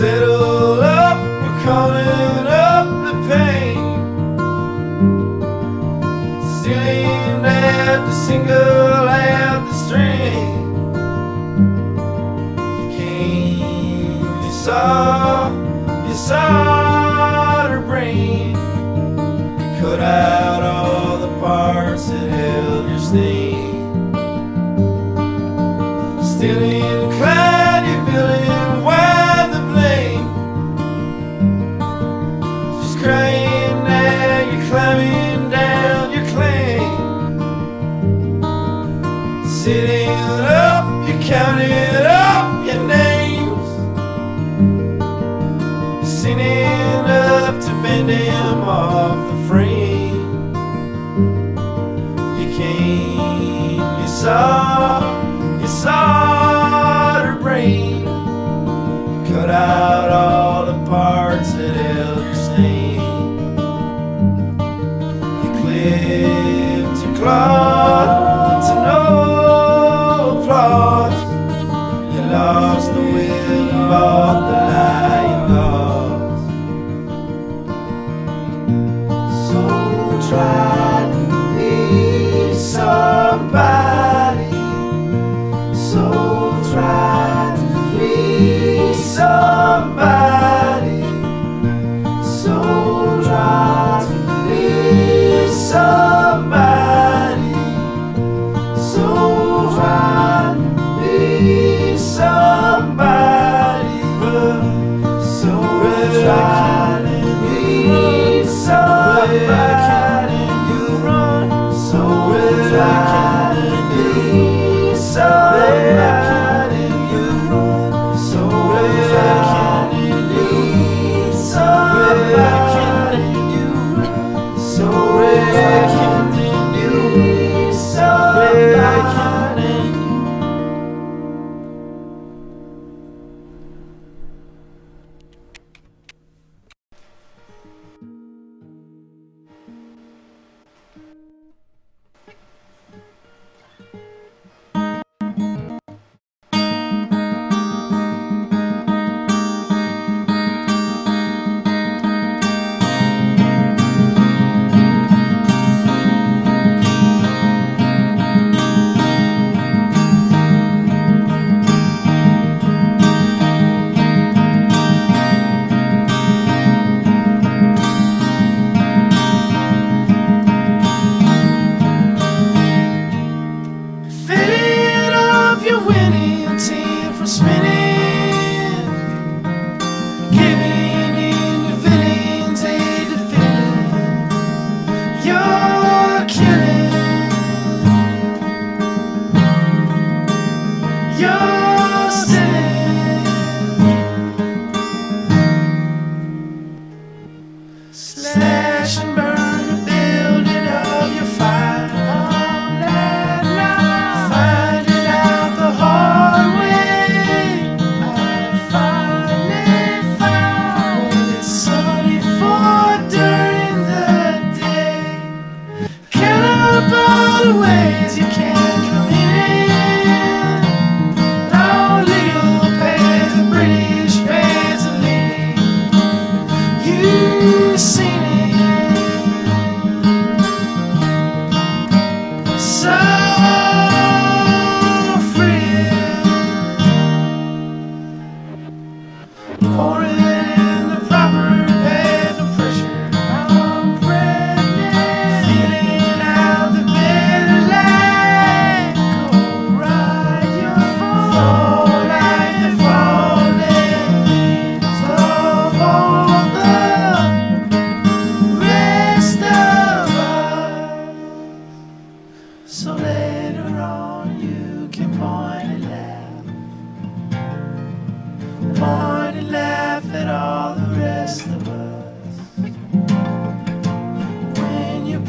Settle up, you're calling up the pain, stealing at the single, at the string. You came, you saw her brain. You cut out all the parts that held your stain. Still inclined, you're feeling wild. Sitting up, you counted up your names, sitting up to bend him off the frame. You came, you saw her brain, cut out all the parts that held your stain. You clipped your claw to know. You lost the will, you bought the lie, you lost. So try to be somebody, so try to be somebody, so try to be somebody.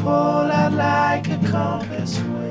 pull out like a compass wind.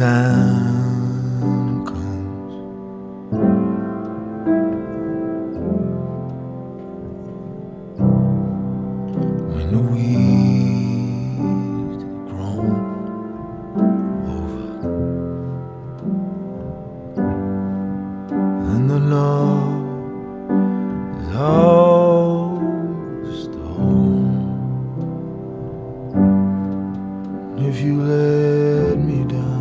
time comes, when the weeds have grown over and the love is all stolen, if you let me down,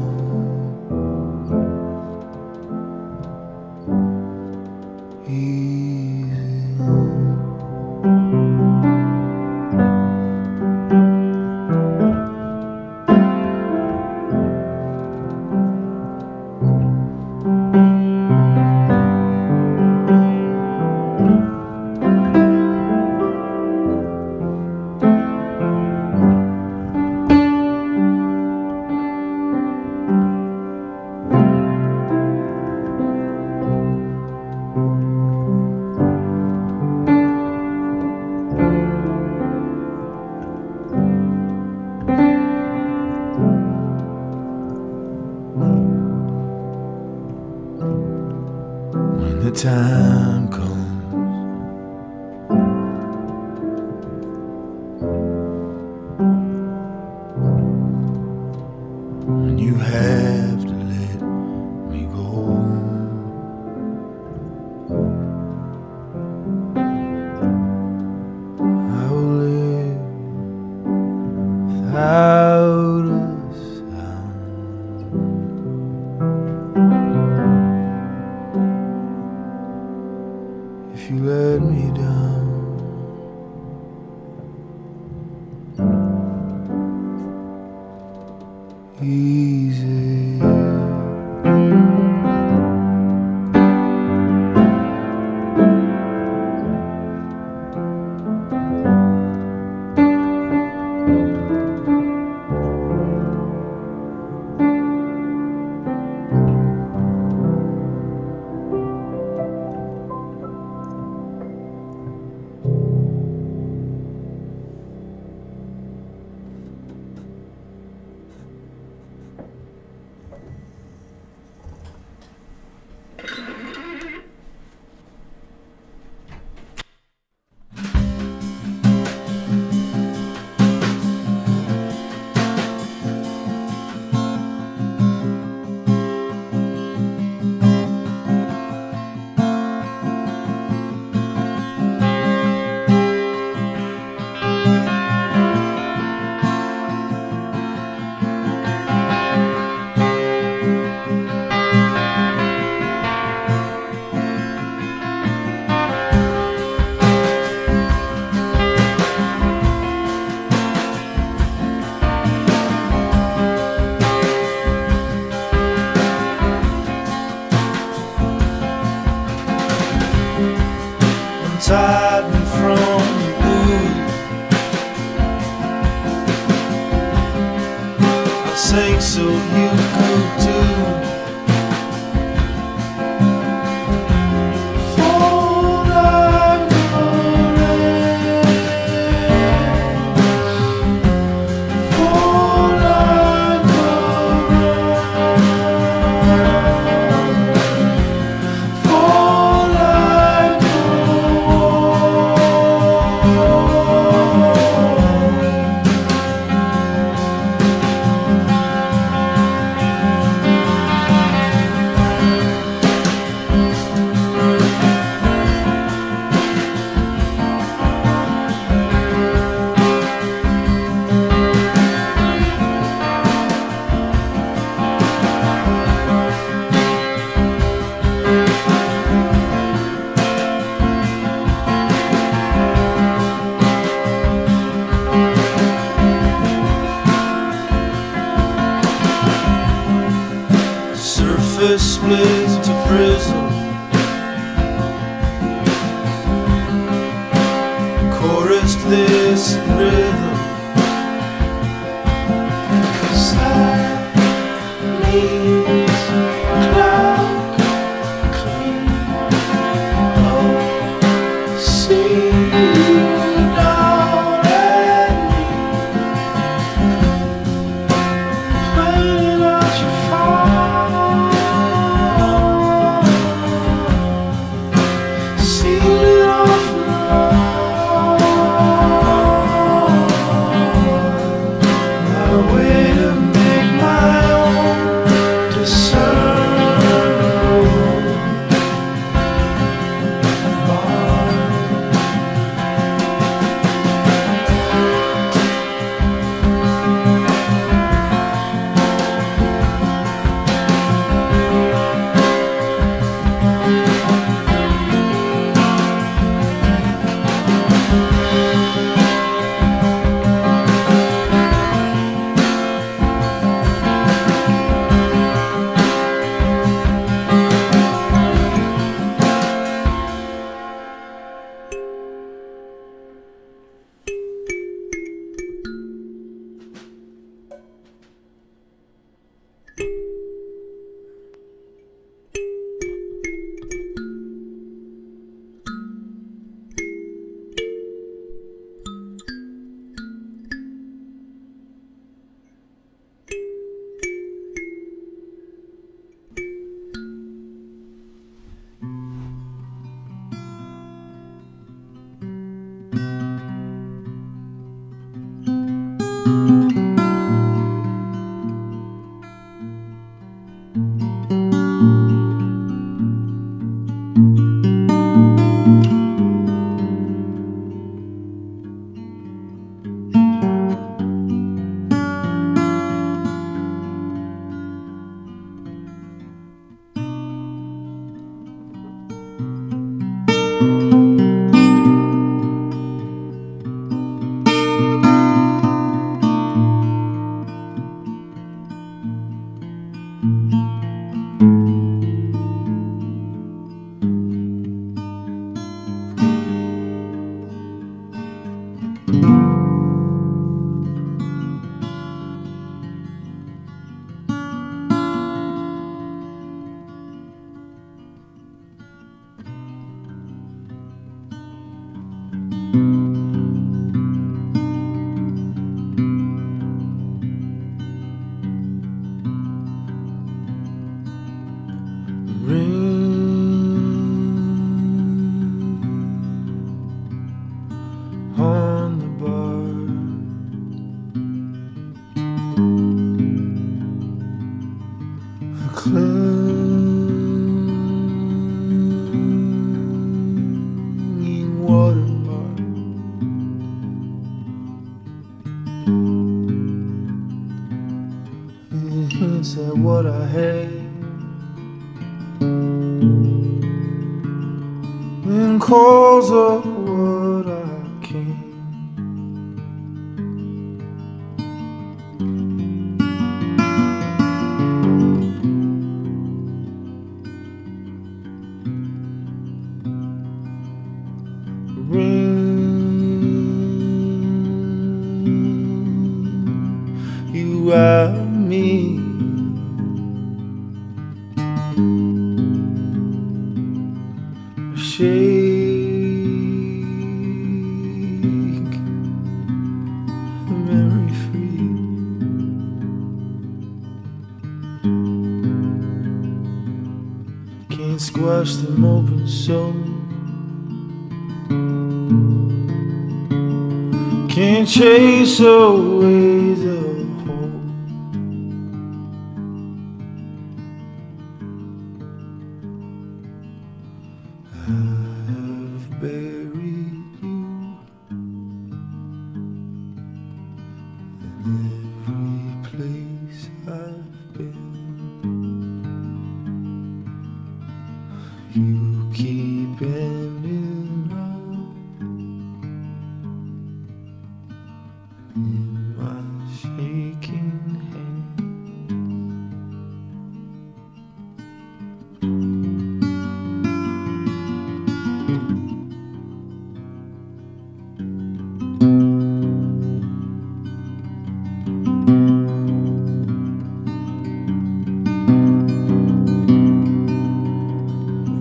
the time comes when you have to let me go, I will live without a sound. If you let me down, easy. Tied me from the wood, I sang so you could too. For the morning, for splits into prison, chorus this rhythm, 'cause I need cloud clean, oh, see you down at me, playing out your fire. Clinging watermark, it hints at what I hate, and calls up what I can't. Ring you out me, shake the memory free, can't squash them open so. Can't chase away the hope. I've buried you in every place I've been. You keep ending in my shaking hand.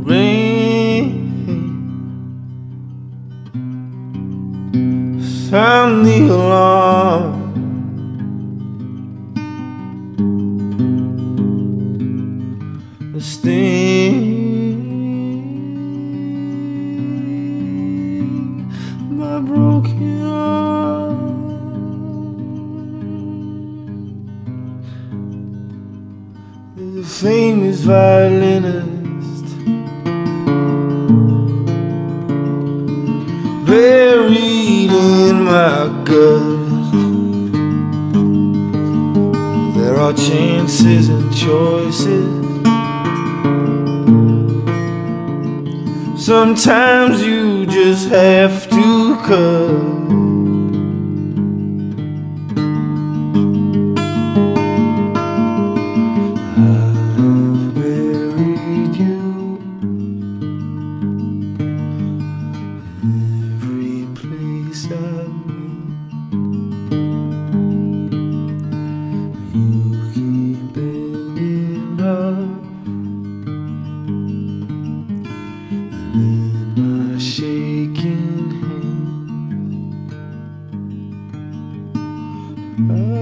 Rain, sound the alarm. Sting my broken heart. The famous violinist buried in my gut. There are chances and choices. Sometimes you just have to cut.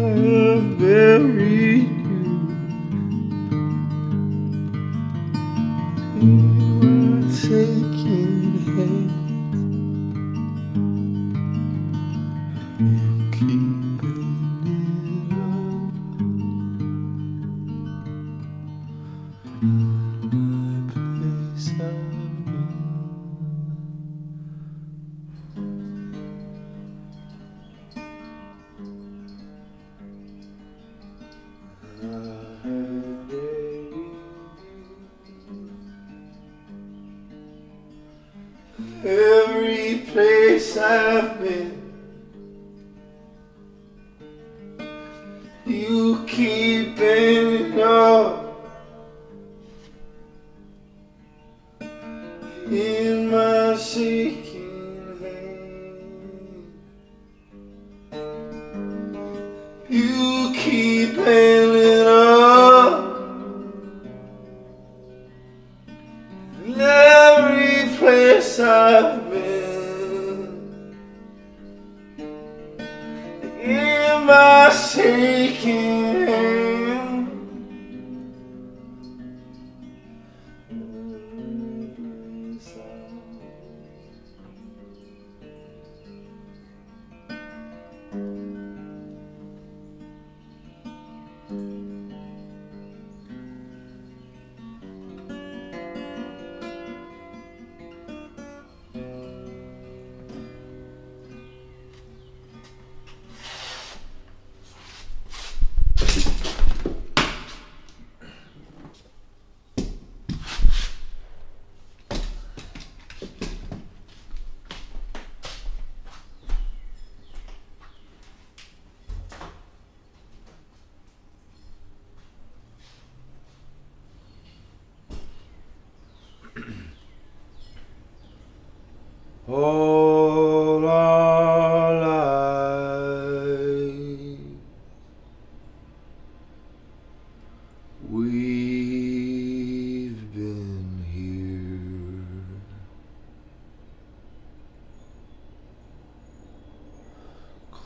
I've buried you in my shaking hand. You keep ending up in my place I've been. Every place I've been, you keep ending up in my shaking hand. You keep ending up in every place I've been. forsaken. All our life we've been here,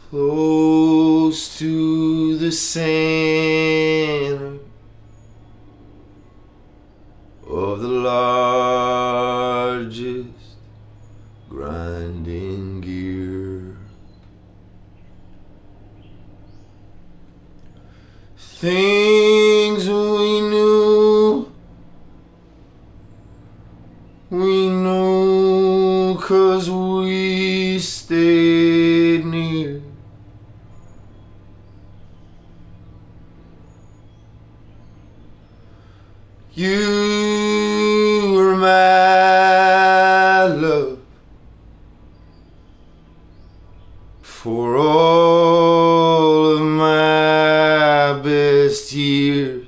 close to the center of the largest grinding gear. Things we knew, we know, 'cause we stayed near. You were my love for all of my best years.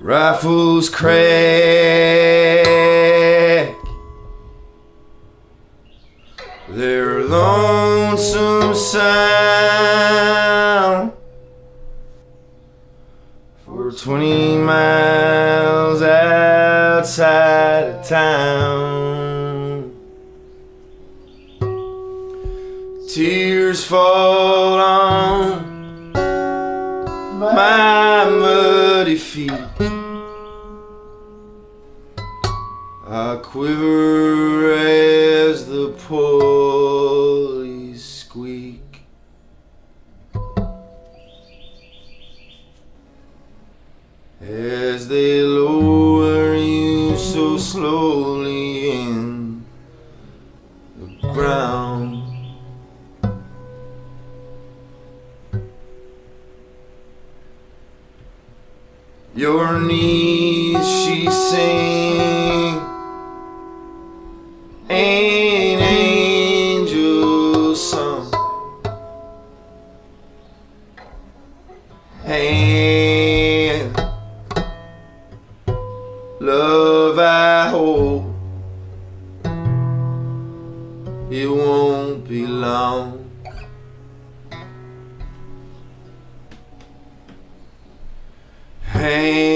Rifles crack their lonesome sound for 20 miles outside of town. Tears fall on my muddy feet. I quiver as the pulleys squeak. As they lower you so slowly in the ground, your knees, she sings, an angel song. Love I hold, it won't be long. Hey.